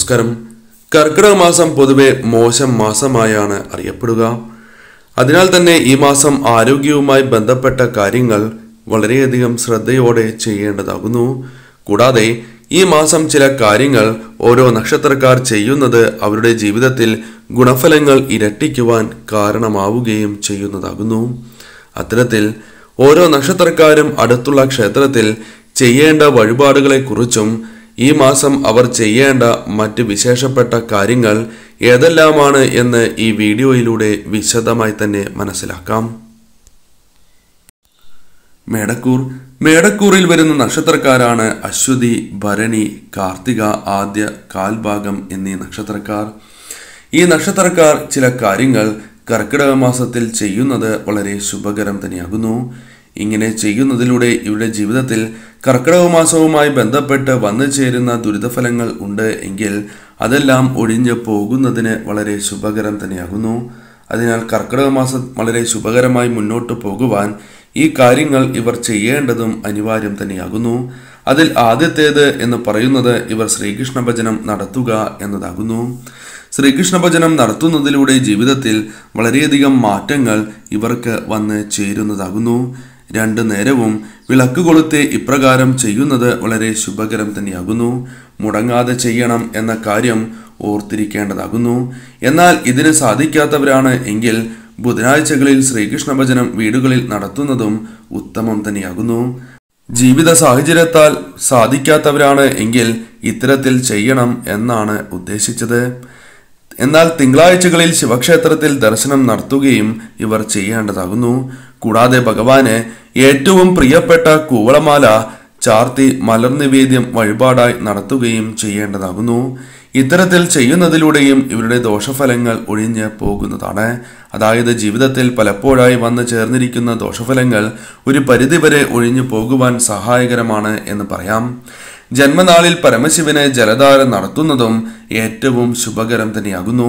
നമസ്കാരം. കർക്കിടക മാസം പൊതുവെ മോശം മാസമായാണ് അറിയപ്പെടുക. അതിനാൽ തന്നെ ഈ മാസം ആരോഗ്യവുമായി ബന്ധപ്പെട്ട കാര്യങ്ങൾ വളരെയധികം ശ്രദ്ധയോടെ ചെയ്യേണ്ടതാകുന്നു. കൂടാതെ ഈ മാസം ചില കാര്യങ്ങൾ ഓരോ നക്ഷത്രക്കാർ ചെയ്യുന്നത് അവരുടെ ജീവിതത്തിൽ ഗുണഫലങ്ങൾ ഇരട്ടിക്കുവാൻ കാരണമാവുകയും ചെയ്യുന്നതാകുന്നു. അത്തരത്തിൽ ഓരോ നക്ഷത്രക്കാരും അടുത്തുള്ള ക്ഷേത്രത്തിൽ ചെയ്യേണ്ട വഴിപാടുകളെക്കുറിച്ചും ഈ മാസം അവർ ചെയ്യേണ്ട മറ്റ് വിശേഷപ്പെട്ട കാര്യങ്ങൾ ഏതെല്ലാമാണ് എന്ന് ഈ വീഡിയോയിലൂടെ വിശദമായി തന്നെ മനസ്സിലാക്കാം. മേടക്കൂർ. മേടക്കൂറിൽ വരുന്ന നക്ഷത്രക്കാരാണ് അശ്വതി, ഭരണി, കാർത്തിക, ആദ്യ, കാൽഭാഗം എന്നീ നക്ഷത്രക്കാർ. ഈ നക്ഷത്രക്കാർ ചില കാര്യങ്ങൾ കർക്കിടക മാസത്തിൽ ചെയ്യുന്നത് വളരെ ശുഭകരം തന്നെയാകുന്നു. ഇങ്ങനെ ചെയ്യുന്നതിലൂടെ ഇവരുടെ ജീവിതത്തിൽ കർക്കിടക മാസവുമായി ബന്ധപ്പെട്ട് വന്നു ചേരുന്ന ദുരിതഫലങ്ങൾ ഉണ്ട് എങ്കിൽ അതെല്ലാം ഒഴിഞ്ഞു പോകുന്നതിന് വളരെ ശുഭകരം തന്നെയാകുന്നു. അതിനാൽ കർക്കിടക മാസം വളരെ ശുഭകരമായി മുന്നോട്ട് പോകുവാൻ ഈ കാര്യങ്ങൾ ഇവർ ചെയ്യേണ്ടതും അനിവാര്യം തന്നെയാകുന്നു. അതിൽ ആദ്യത്തേത് എന്ന് പറയുന്നത് ഇവർ ശ്രീകൃഷ്ണ ഭജനം നടത്തുക എന്നതാകുന്നു. ശ്രീകൃഷ്ണ ഭജനം നടത്തുന്നതിലൂടെ ജീവിതത്തിൽ വളരെയധികം മാറ്റങ്ങൾ ഇവർക്ക് വന്ന് ചേരുന്നതാകുന്നു. രണ്ടു നേരവും വിളക്ക് കൊളുത്തി ഇപ്രകാരം ചെയ്യുന്നത് വളരെ ശുഭകരം തന്നെയാകുന്നു. മുടങ്ങാതെ ചെയ്യണം എന്ന കാര്യം ഓർത്തിരിക്കേണ്ടതാകുന്നു. എന്നാൽ ഇതിന് സാധിക്കാത്തവരാണ് എങ്കിൽ ബുധനാഴ്ചകളിൽ ശ്രീകൃഷ്ണ ഭജനം വീടുകളിൽ നടത്തുന്നതും ഉത്തമം തന്നെയാകുന്നു. ജീവിത സാഹചര്യത്താൽ സാധിക്കാത്തവരാണ് എങ്കിൽ ഇത്തരത്തിൽ ചെയ്യണം എന്നാണ് ഉദ്ദേശിച്ചത്. എന്നാൽ തിങ്കളാഴ്ചകളിൽ ശിവക്ഷേത്രത്തിൽ ദർശനം നടത്തുകയും ഇവർ ചെയ്യേണ്ടതാകുന്നു. കൂടാതെ ഭഗവാന് ഏറ്റവും പ്രിയപ്പെട്ട കൂവളമാല ചാർത്തി മലർനിവേദ്യം വഴിപാടായി നടത്തുകയും ചെയ്യേണ്ടതാകുന്നു. ഇത്തരത്തിൽ ചെയ്യുന്നതിലൂടെയും ഇവരുടെ ദോഷഫലങ്ങൾ ഒഴിഞ്ഞു പോകുന്നതാണ്. അതായത് ജീവിതത്തിൽ പലപ്പോഴായി വന്നു ചേർന്നിരിക്കുന്ന ദോഷഫലങ്ങൾ ഒരു പരിധിവരെ ഒഴിഞ്ഞു പോകുവാൻ സഹായകരമാണ് എന്ന് പറയാം. ജന്മനാളിൽ പരമശിവന് ജലധാര നടത്തുന്നതും ഏറ്റവും ശുഭകരം തന്നെയാകുന്നു.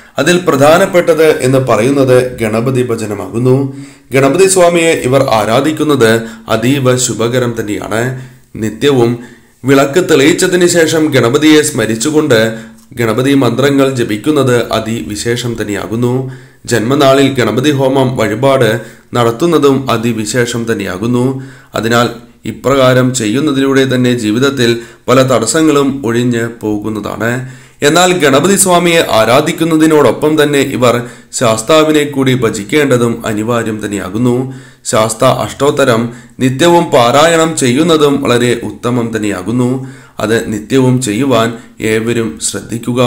അതിൽ പ്രധാനപ്പെട്ടത് എന്ന് പറയുന്നത് ഗണപതി ഭജനമാകുന്നു. ഗണപതി സ്വാമിയെ ഇവർ ആരാധിക്കുന്നത് അതീവ ശുഭകരം തന്നെയാണ്. നിത്യവും വിളക്ക് തെളിയിച്ചതിന് ശേഷം ഗണപതിയെ സ്മരിച്ചുകൊണ്ട് ഗണപതി മന്ത്രങ്ങൾ ജപിക്കുന്നത് അതിവിശേഷം തന്നെയാകുന്നു. ജന്മനാളിൽ ഗണപതി ഹോമം വഴിപാട് നടത്തുന്നതും അതിവിശേഷം തന്നെയാകുന്നു. അതിനാൽ ഇപ്രകാരം ചെയ്യുന്നതിലൂടെ തന്നെ ജീവിതത്തിൽ പല തടസ്സങ്ങളും ഒഴിഞ്ഞു പോകുന്നതാണ്. എന്നാൽ ഗണപതി സ്വാമിയെ ആരാധിക്കുന്നതിനോടൊപ്പം തന്നെ ഇവർ ശാസ്താവിനെ കൂടി ഭജിക്കേണ്ടതും അനിവാര്യം തന്നെയാകുന്നു. ശാസ്ത അഷ്ടോത്തരം നിത്യവും പാരായണം ചെയ്യുന്നതും വളരെ ഉത്തമം തന്നെയാകുന്നു. അത് നിത്യവും ചെയ്യുവാൻ ഏവരും ശ്രദ്ധിക്കുക.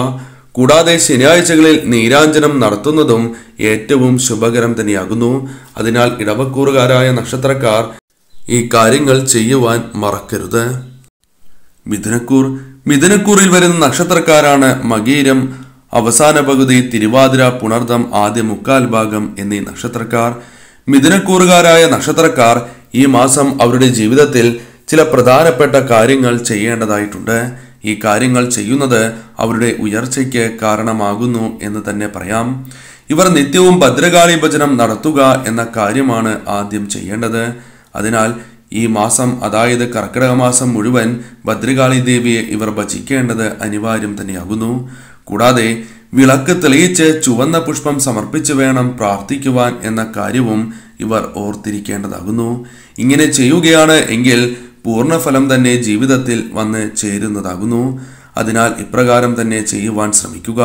കൂടാതെ ശനിയാഴ്ചകളിൽ നീരാഞ്ജനം നടത്തുന്നതും ഏറ്റവും ശുഭകരം തന്നെയാകുന്നു. അതിനാൽ ഇടവക്കൂറുകാരായ നക്ഷത്രക്കാർ ഈ കാര്യങ്ങൾ ചെയ്യുവാൻ മറക്കരുത്. മിഥുനക്കൂർ. മിഥുനക്കൂറിൽ വരുന്ന നക്ഷത്രക്കാരാണ് മകീരം, അവസാന പകുതി, തിരുവാതിര, പുണർദം, ആദ്യ മുക്കാൽ ഭാഗം എന്നീ നക്ഷത്രക്കാർ. മിഥുനക്കൂറുകാരായ നക്ഷത്രക്കാർ ഈ മാസം അവരുടെ ജീവിതത്തിൽ ചില പ്രധാനപ്പെട്ട കാര്യങ്ങൾ ചെയ്യേണ്ടതായിട്ടുണ്ട്. ഈ കാര്യങ്ങൾ ചെയ്യുന്നത് അവരുടെ ഉയർച്ചയ്ക്ക് കാരണമാകുന്നു എന്ന് തന്നെ പറയാം. ഇവർ നിത്യവും ഭദ്രകാളി ഭജനം നടത്തുക എന്ന കാര്യമാണ് ആദ്യം ചെയ്യേണ്ടത്. അതിനാൽ ഈ മാസം, അതായത് കർക്കിടക മാസം മുഴുവൻ ഭദ്രകാളി ദേവിയെ ഇവർ ഭജിക്കേണ്ടത് അനിവാര്യം തന്നെയാകുന്നു. കൂടാതെ വിളക്ക് തെളിയിച്ച് ചുവന്ന പുഷ്പം സമർപ്പിച്ച് വേണം പ്രാർത്ഥിക്കുവാൻ എന്ന കാര്യവും ഇവർ ഓർത്തിരിക്കേണ്ടതാകുന്നു. ഇങ്ങനെ ചെയ്യുകയാണ് എങ്കിൽ പൂർണ്ണഫലം തന്നെ ജീവിതത്തിൽ വന്ന് ചേരുന്നതാകുന്നു. അതിനാൽ ഇപ്രകാരം തന്നെ ചെയ്യുവാൻ ശ്രമിക്കുക.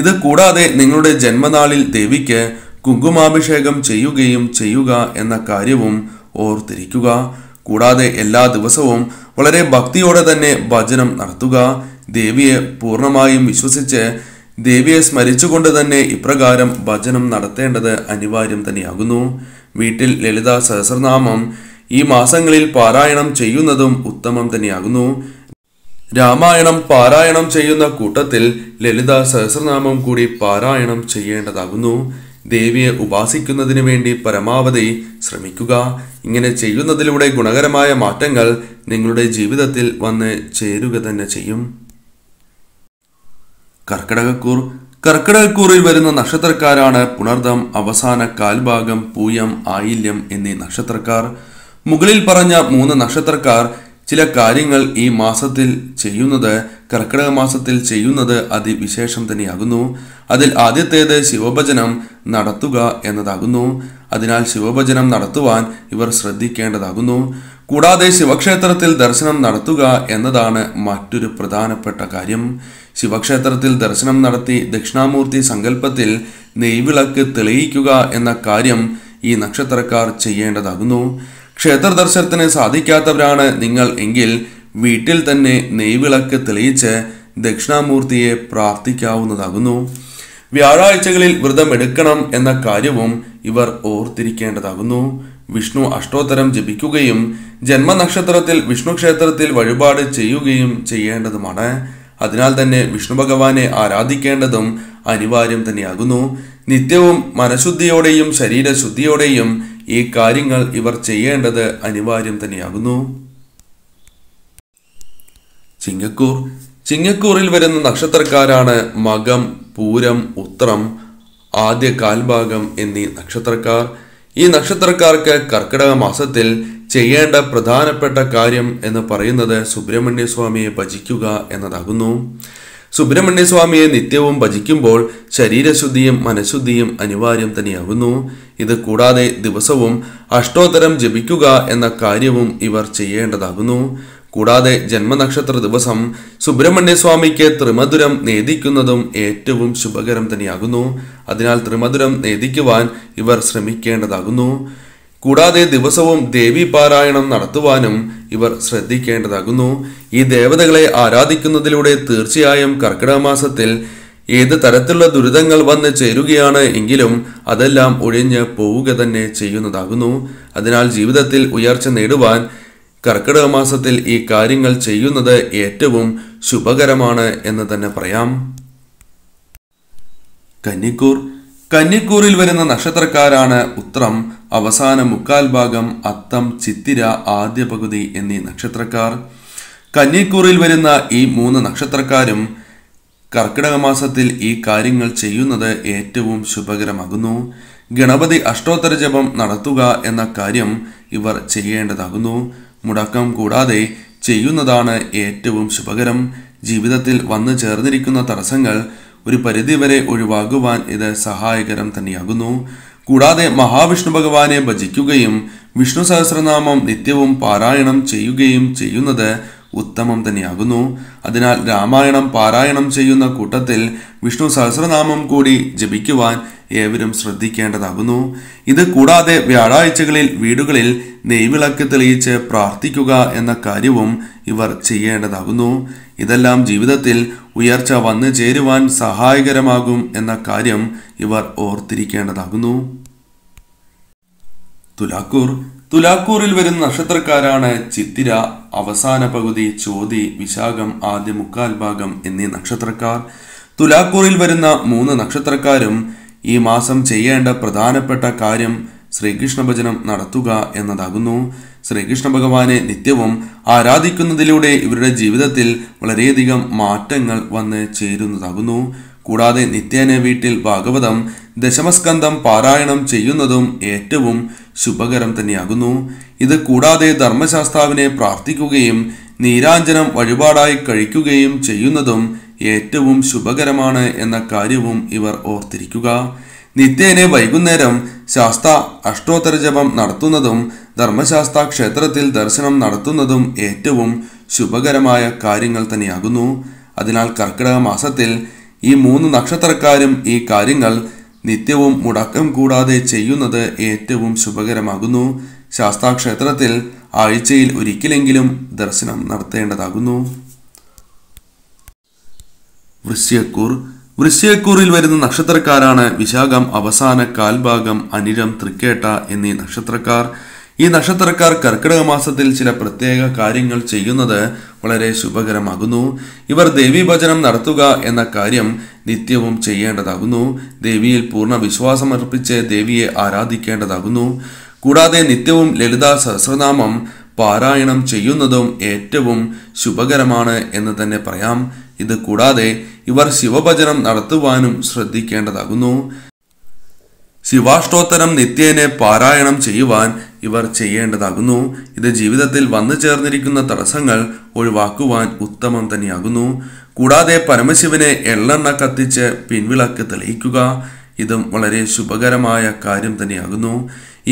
ഇത് കൂടാതെ നിങ്ങളുടെ ജന്മനാളിൽ ദേവിക്ക് കുങ്കുമാഭിഷേകം ചെയ്യുകയും ചെയ്യുക എന്ന കാര്യവും ഓർത്തിരിക്കുക. കൂടാതെ എല്ലാ ദിവസവും വളരെ ഭക്തിയോടെ തന്നെ ഭജനം നടത്തുക. ദേവിയെ പൂർണ്ണമായും വിശ്വസിച്ച് ദേവിയെ സ്മരിച്ചുകൊണ്ട് തന്നെ ഇപ്രകാരം ഭജനം നടത്തേണ്ടത് അനിവാര്യം തന്നെയാകുന്നു. വീട്ടിൽ ലളിത സഹസ്രനാമം ഈ മാസങ്ങളിൽ പാരായണം ചെയ്യുന്നതും ഉത്തമം തന്നെയാകുന്നു. രാമായണം പാരായണം ചെയ്യുന്ന കൂട്ടത്തിൽ ലളിത സഹസ്രനാമം കൂടി പാരായണം ചെയ്യേണ്ടതാകുന്നു. ദേവിയെ ഉപാസിക്കുന്നതിനു വേണ്ടി പരമാവധി ശ്രമിക്കുക. ഇങ്ങനെ ചെയ്യുന്നതിലൂടെ ഗുണകരമായ മാറ്റങ്ങൾ നിങ്ങളുടെ ജീവിതത്തിൽ വന്ന് ചേരുക തന്നെ ചെയ്യും. കർക്കിടകക്കൂർ. കർക്കിടകക്കൂറിൽ വരുന്ന നക്ഷത്രക്കാരാണ് പുണർദം, അവസാന കാൽഭാഗം, പൂയം, ആയില്യം എന്നീ നക്ഷത്രക്കാർ. മുകളിൽ പറഞ്ഞ മൂന്ന് നക്ഷത്രക്കാർ ചില കാര്യങ്ങൾ ഈ മാസത്തിൽ ചെയ്യുന്നത് കർക്കിടക മാസത്തിൽ ചെയ്യുന്നത് അതിവിശേഷം തന്നെയാകുന്നു. അതിൽ ആദ്യത്തേത് ശിവഭജനം നടത്തുക എന്നതാകുന്നു. അതിനാൽ ശിവഭജനം നടത്തുവാൻ ഇവർ ശ്രദ്ധിക്കേണ്ടതാകുന്നു. കൂടാതെ ശിവക്ഷേത്രത്തിൽ ദർശനം നടത്തുക എന്നതാണ് മറ്റൊരു പ്രധാനപ്പെട്ട കാര്യം. ശിവക്ഷേത്രത്തിൽ ദർശനം നടത്തി ദക്ഷിണാമൂർത്തി സങ്കല്പത്തിൽ നെയ്വിളക്ക് തെളിയിക്കുക എന്ന കാര്യം ഈ നക്ഷത്രക്കാർ ചെയ്യേണ്ടതാകുന്നു. ക്ഷേത്ര ദർശനത്തിന് സാധിക്കാത്തവരാണ് നിങ്ങൾ എങ്കിൽ വീട്ടിൽ തന്നെ നെയ്വിളക്ക് തെളിയിച്ച് ദക്ഷിണാമൂർത്തിയെ പ്രാർത്ഥിക്കാവുന്നതാകുന്നു. വ്യാഴാഴ്ചകളിൽ വ്രതം എടുക്കണം എന്ന കാര്യവും ഇവർ ഓർത്തിരിക്കേണ്ടതാകുന്നു. വിഷ്ണു അഷ്ടോത്തരം ജപിക്കുകയും ജന്മനക്ഷത്രത്തിൽ വിഷ്ണു ക്ഷേത്രത്തിൽ വഴിപാട് ചെയ്യുകയും ചെയ്യേണ്ടതുമാണ്. അതിനാൽ തന്നെ വിഷ്ണു ഭഗവാനെ ആരാധിക്കേണ്ടതും അനിവാര്യം തന്നെയാകുന്നു. നിത്യവും മനഃശുദ്ധിയോടെയും ശരീരശുദ്ധിയോടെയും ഈ കാര്യങ്ങൾ ഇവർ ചെയ്യേണ്ടത് അനിവാര്യം തന്നെയാകുന്നു. ചിങ്ങക്കൂർ. ചിങ്ങക്കൂറിൽ വരുന്ന നക്ഷത്രക്കാരാണ് മകം, പൂരം, ഉത്രം, ആദ്യ കാൽഭാഗം എന്നീ നക്ഷത്രക്കാർ. ഈ നക്ഷത്രക്കാർക്ക് കർക്കിടക മാസത്തിൽ ചെയ്യേണ്ട പ്രധാനപ്പെട്ട കാര്യം എന്ന് പറയുന്നത് സുബ്രഹ്മണ്യസ്വാമിയെ ഭജിക്കുക എന്നതാകുന്നു. സുബ്രഹ്മണ്യസ്വാമിയെ നിത്യവും ഭജിക്കുമ്പോൾ ശരീരശുദ്ധിയും മനഃശുദ്ധിയും അനിവാര്യം തന്നെയാകുന്നു. ഇത് കൂടാതെ ദിവസവും അഷ്ടോത്തരം ജപിക്കുക എന്ന കാര്യവും ഇവർ ചെയ്യേണ്ടതാകുന്നു. കൂടാതെ ജന്മനക്ഷത്ര ദിവസം സുബ്രഹ്മണ്യസ്വാമിക്ക് ത്രിമധുരം നേദിക്കുന്നതും ഏറ്റവും ശുഭകരം തന്നെയാകുന്നു. അതിനാൽ ത്രിമധുരം നേദിക്കുവാൻ ഇവർ ശ്രമിക്കേണ്ടതാകുന്നു. കൂടാതെ ദിവസവും ദേവി പാരായണം നടത്തുവാനും ഇവർ ശ്രദ്ധിക്കേണ്ടതാകുന്നു. ഈ ദേവതകളെ ആരാധിക്കുന്നതിലൂടെ തീർച്ചയായും കർക്കിടക മാസത്തിൽ ഏത് തരത്തിലുള്ള ദുരിതങ്ങൾ വന്ന് ചേരുകയാണ് എങ്കിലും അതെല്ലാം ഒഴിഞ്ഞ് പോവുക തന്നെ ചെയ്യുന്നതാകുന്നു. അതിനാൽ ജീവിതത്തിൽ ഉയർച്ച നേടുവാൻ കർക്കിടക മാസത്തിൽ ഈ കാര്യങ്ങൾ ചെയ്യുന്നത് ഏറ്റവും ശുഭകരമാണ് എന്ന് തന്നെ പറയാം. കന്നിക്കൂർ. കന്നിക്കൂറിൽ വരുന്ന നക്ഷത്രക്കാരാണ് ഉത്രം, അവസാന മുക്കാൽ ഭാഗം, അത്തം, ചിത്തിര, ആദ്യ പകുതി എന്നീ നക്ഷത്രക്കാർ. കന്നിക്കൂറിൽ വരുന്ന ഈ മൂന്ന് നക്ഷത്രക്കാരും കർക്കിടക മാസത്തിൽ ഈ കാര്യങ്ങൾ ചെയ്യുന്നത് ഏറ്റവും ശുഭകരമാകുന്നു. ഗണപതി അഷ്ടോത്തര ജപം നടത്തുക എന്ന കാര്യം ഇവർ ചെയ്യേണ്ടതാകുന്നു. മുടക്കം കൂടാതെ ചെയ്യുന്നതാണ് ഏറ്റവും ശുഭകരം. ജീവിതത്തിൽ വന്നു ചേർന്നിരിക്കുന്ന തടസ്സങ്ങൾ ഒരു പരിധിവരെ ഒഴിവാകുവാൻ ഇത് സഹായകരം തന്നെയാകുന്നു. കൂടാതെ മഹാവിഷ്ണു ഭഗവാനെ ഭജിക്കുകയും വിഷ്ണു സഹസ്രനാമം നിത്യവും പാരായണം ചെയ്യുകയും ചെയ്യുന്നത് ഉത്തമം തന്നെയാകുന്നു. അതിനാൽ രാമായണം പാരായണം ചെയ്യുന്ന കൂട്ടത്തിൽ വിഷ്ണു സഹസ്രനാമം കൂടി ജപിക്കുവാൻ ഏവരും ശ്രദ്ധിക്കേണ്ടതാകുന്നു. ഇത് കൂടാതെ വ്യാഴാഴ്ചകളിൽ വീടുകളിൽ നെയ്വിളക്ക് തെളിയിച്ച് പ്രാർത്ഥിക്കുക എന്ന കാര്യവും ഇവർ ചെയ്യേണ്ടതാകുന്നു. ഇതെല്ലാം ജീവിതത്തിൽ ഉയർച്ച വന്നു ചേരുവാൻ സഹായകരമാകും എന്ന കാര്യം ഇവർ ഓർത്തിരിക്കേണ്ടതാകുന്നു. തുലാക്കൂർ. തുലാക്കൂറിൽ വരുന്ന നക്ഷത്രക്കാരാണ് ചിത്തിര, അവസാന പകുതി, ചോതി, വിശാഖം, ആദ്യ മുക്കാൽ ഭാഗം എന്നീ നക്ഷത്രക്കാർ. തുലാക്കൂറിൽ വരുന്ന മൂന്ന് നക്ഷത്രക്കാരും ഈ മാസം ചെയ്യേണ്ട പ്രധാനപ്പെട്ട കാര്യം ശ്രീകൃഷ്ണ ഭജനം നടത്തുക എന്നതാകുന്നു. ശ്രീകൃഷ്ണ ഭഗവാനെ നിത്യവും ആരാധിക്കുന്നതിലൂടെ ഇവരുടെ ജീവിതത്തിൽ വളരെയധികം മാറ്റങ്ങൾ വന്ന് ചേരുന്നതാകുന്നു. കൂടാതെ നിത്യേന വീട്ടിൽ ഭാഗവതം, ദശമസ്കന്ധം പാരായണം ചെയ്യുന്നതും ഏറ്റവും ശുഭകരം തന്നെയാകുന്നു. ഇത് കൂടാതെ ധർമ്മശാസ്താവിനെ പ്രാർത്ഥിക്കുകയും നീരാഞ്ജനം വഴിപാടായി കഴിക്കുകയും ചെയ്യുന്നതും ഏറ്റവും ശുഭകരമാണ് എന്ന കാര്യവും ഇവർ ഓർത്തിരിക്കുക. നിത്യേനെ വൈകുന്നേരം ശാസ്ത അഷ്ടോത്തര ജപം നടത്തുന്നതും ധർമ്മശാസ്ത്ര ക്ഷേത്രത്തിൽ ദർശനം നടത്തുന്നതും ഏറ്റവും ശുഭകരമായ കാര്യങ്ങൾ തന്നെയാകുന്നു. അതിനാൽ കർക്കിടക മാസത്തിൽ ഈ മൂന്ന് നക്ഷത്രക്കാരും ഈ കാര്യങ്ങൾ നിത്യവും മുടക്കം കൂടാതെ ചെയ്യുന്നത് ഏറ്റവും ശുഭകരമാകുന്നു. ശാസ്താ ക്ഷേത്രത്തിൽ ആഴ്ചയിൽ ഒരിക്കലെങ്കിലും ദർശനം നടത്തേണ്ടതാകുന്നു. വൃശ്ചികക്കൂർ. വൃശ്ചികക്കൂറിൽ വരുന്ന നക്ഷത്രക്കാരാണ് വിശാഖം, അവസാന കാൽഭാഗം, അനിഴം, തൃക്കേട്ട എന്നീ നക്ഷത്രക്കാർ. ഈ നക്ഷത്രക്കാർ കർക്കിടക മാസത്തിൽ ചില പ്രത്യേക കാര്യങ്ങൾ ചെയ്യുന്നത് വളരെ ശുഭകരമാകുന്നു. ഇവർ ദേവീഭജനം നടത്തുക എന്ന കാര്യം നിത്യവും ചെയ്യേണ്ടതാകുന്നു. ദേവിയിൽ പൂർണ്ണ വിശ്വാസമർപ്പിച്ച് ദേവിയെ ആരാധിക്കേണ്ടതാകുന്നു. കൂടാതെ നിത്യവും ലളിതാ സഹസ്രനാമം പാരായണം ചെയ്യുന്നതും ഏറ്റവും ശുഭകരമാണ് എന്ന് തന്നെ പറയാം. ഇത് കൂടാതെ ഇവർ ശിവഭജനം നടത്തുവാനും ശ്രദ്ധിക്കേണ്ടതാകുന്നു. ശിവാഷ്ടോത്തരം നിത്യേനെ പാരായണം ചെയ്യുവാൻ ഇവർ ചെയ്യേണ്ടതാകുന്നു. ഇത് ജീവിതത്തിൽ വന്നു ചേർന്നിരിക്കുന്ന തടസ്സങ്ങൾ ഒഴിവാക്കുവാൻ ഉത്തമം തന്നെയാകുന്നു. കൂടാതെ പരമശിവനെ എള്ളെണ്ണ കത്തിച്ച് പിൻവിളക്ക് തെളിയിക്കുക, ഇതും വളരെ ശുഭകരമായ കാര്യം തന്നെയാകുന്നു.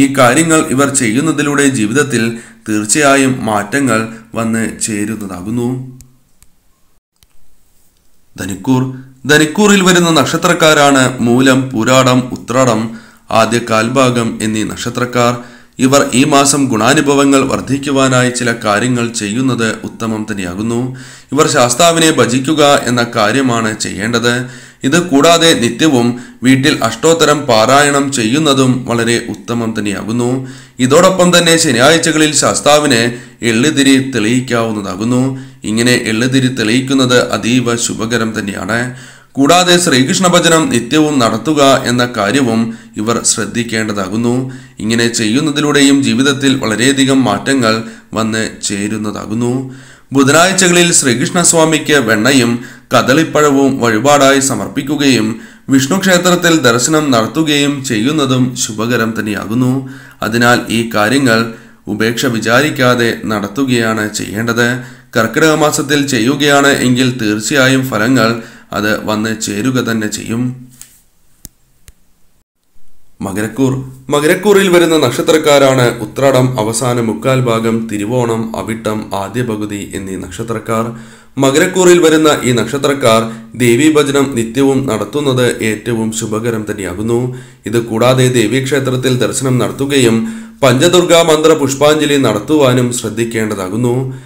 ഈ കാര്യങ്ങൾ ഇവർ ചെയ്യുന്നതിലൂടെ ജീവിതത്തിൽ തീർച്ചയായും മാറ്റങ്ങൾ വന്ന് ചേരുന്നതാകുന്നു. ധനുക്കൂർ. ധനുക്കൂറിൽ വരുന്ന നക്ഷത്രക്കാരാണ് മൂലം, പൂരാടം, ഉത്രാടം, ആദ്യ കാൽഭാഗം എന്നീ നക്ഷത്രക്കാർ. ഇവർ ഈ മാസം ഗുണാനുഭവങ്ങൾ വർദ്ധിക്കുവാനായി ചില കാര്യങ്ങൾ ചെയ്യുന്നത് ഉത്തമം തന്നെയാകുന്നു. ഇവർ ശാസ്താവിനെ ഭജിക്കുക എന്ന കാര്യമാണ് ചെയ്യേണ്ടത്. ഇത് കൂടാതെ നിത്യവും വീട്ടിൽ അഷ്ടോത്തരം പാരായണം ചെയ്യുന്നതും വളരെ ഉത്തമം തന്നെയാകുന്നു. ഇതോടൊപ്പം തന്നെ ശനിയാഴ്ചകളിൽ ശാസ്താവിനെ എള്ളുതിരി തെളിയിക്കാവുന്നതാകുന്നു. ഇങ്ങനെ എള്ളുതിരി തെളിയിക്കുന്നത് അതീവ ശുഭകരം തന്നെയാണ്. കൂടാതെ ശ്രീകൃഷ്ണ ഭജനം നിത്യവും നടത്തുക എന്ന കാര്യവും ഇവർ ശ്രദ്ധിക്കേണ്ടതാകുന്നു. ഇങ്ങനെ ചെയ്യുന്നതിലൂടെയും ജീവിതത്തിൽ വളരെയധികം മാറ്റങ്ങൾ വന്ന് ചേരുന്നതാകുന്നു. ബുധനാഴ്ചകളിൽ ശ്രീകൃഷ്ണസ്വാമിക്ക് വെണ്ണയും കദളിപ്പഴവും വഴിപാടായി സമർപ്പിക്കുകയും വിഷ്ണു ക്ഷേത്രത്തിൽ ദർശനം നടത്തുകയും ചെയ്യുന്നതും ശുഭകരം തന്നെയാകുന്നു. അതിനാൽ ഈ കാര്യങ്ങൾ ഉപേക്ഷ വിചാരിക്കാതെ നടത്തുകയാണ് ചെയ്യേണ്ടത്. കർക്കിടക മാസത്തിൽ ചെയ്യുകയാണ് എങ്കിൽ തീർച്ചയായും ഫലങ്ങൾ അത് വന്ന് ചേരുക തന്നെ ചെയ്യും. മകരക്കൂർ. മകരക്കൂറിൽ വരുന്ന നക്ഷത്രക്കാരാണ് ഉത്രാടം, അവസാന മുക്കാൽ ഭാഗം, തിരുവോണം, അവിട്ടം, ആദ്യ പകുതി എന്നീ നക്ഷത്രക്കാർ. മകരക്കൂറിൽ വരുന്ന ഈ നക്ഷത്രക്കാർ ദേവീഭജനം നിത്യവും നടത്തുന്നത് ഏറ്റവും ശുഭകരം തന്നെയാകുന്നു. ഇത് കൂടാതെ ദേവീക്ഷേത്രത്തിൽ ദർശനം നടത്തുകയും പഞ്ചദുർഗാ മന്ത്ര പുഷ്പാഞ്ജലി നടത്തുവാനും ശ്രദ്ധിക്കേണ്ടതാകുന്നു.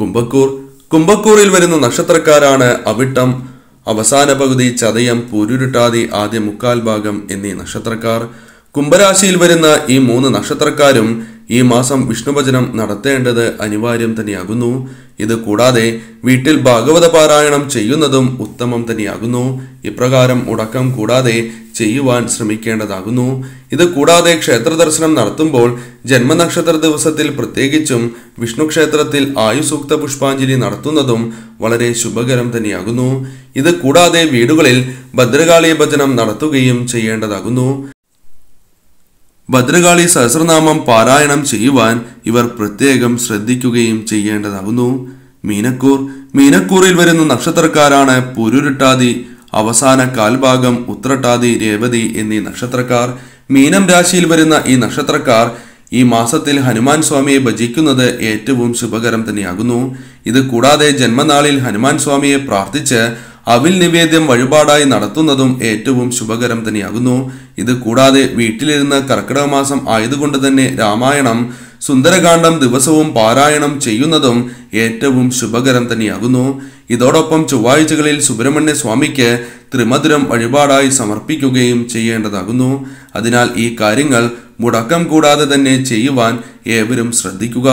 കുംഭക്കൂർ. കുംഭക്കൂറിൽ വരുന്ന നക്ഷത്രക്കാരാണ് അവിട്ടം, അവസാന പകുതി, ചതയം, പൂരുരുട്ടാതി, ആദ്യ മുക്കാൽ ഭാഗം എന്നീ നക്ഷത്രക്കാർ. കുംഭരാശിയിൽ വരുന്ന ഈ മൂന്ന് നക്ഷത്രക്കാരും ഈ മാസം വിഷ്ണുഭജനം നടത്തേണ്ടത് അനിവാര്യം തന്നെയാകുന്നു. ഇത് കൂടാതെ വീട്ടിൽ ഭാഗവത പാരായണം ചെയ്യുന്നതും ഉത്തമം തന്നെയാകുന്നു. ഇപ്രകാരം മുടക്കം കൂടാതെ ചെയ്യുവാൻ ശ്രമിക്കേണ്ടതാകുന്നു. ഇത് കൂടാതെ ക്ഷേത്ര ദർശനം നടത്തുമ്പോൾ ജന്മനക്ഷത്ര ദിവസത്തിൽ പ്രത്യേകിച്ചും വിഷ്ണു ക്ഷേത്രത്തിൽ ആയുസൂക്ത പുഷ്പാഞ്ജലി നടത്തുന്നതും വളരെ ശുഭകരം തന്നെയാകുന്നു. ഇത് കൂടാതെ വീടുകളിൽ ഭദ്രകാളി ഭജനം നടത്തുകയും ചെയ്യേണ്ടതാകുന്നു. ഭദ്രകാളി സഹസ്രനാമം പാരായണം ചെയ്യുവാൻ ഇവർ പ്രത്യേകം ശ്രദ്ധിക്കുകയും ചെയ്യേണ്ടതാകുന്നു. മീനക്കൂർ. മീനക്കൂറിൽ വരുന്ന നക്ഷത്രക്കാരാണ് പൂരുരുട്ടാതി, അവസാന കാൽഭാഗം, ഉത്രട്ടാതി, രേവതി എന്നീ നക്ഷത്രക്കാർ. മീനം രാശിയിൽ വരുന്ന ഈ നക്ഷത്രക്കാർ ഈ മാസത്തിൽ ഹനുമാൻ സ്വാമിയെ ഭജിക്കുന്നത് ഏറ്റവും ശുഭകരം തന്നെയാകുന്നു. ഇത് കൂടാതെ ജന്മനാളിൽ ഹനുമാൻ സ്വാമിയെ പ്രാർത്ഥിച്ച് അവിൽ നിവേദ്യം വഴിപാടായി നടത്തുന്നതും ഏറ്റവും ശുഭകരം തന്നെയാകുന്നു. ഇത് കൂടാതെ വീട്ടിലിരുന്ന് കർക്കിടക മാസം ആയതുകൊണ്ട് തന്നെ രാമായണം, സുന്ദരകാന്ഡം ദിവസവും പാരായണം ചെയ്യുന്നതും ഏറ്റവും ശുഭകരം തന്നെയാകുന്നു. ഇതോടൊപ്പം ചൊവ്വാഴ്ചകളിൽ സുബ്രഹ്മണ്യ സ്വാമിക്ക് ത്രിമധുരം വഴിപാടായി സമർപ്പിക്കുകയും ചെയ്യേണ്ടതാകുന്നു. അതിനാൽ ഈ കാര്യങ്ങൾ മുടക്കം കൂടാതെ തന്നെ ചെയ്യുവാൻ ഏവരും ശ്രദ്ധിക്കുക.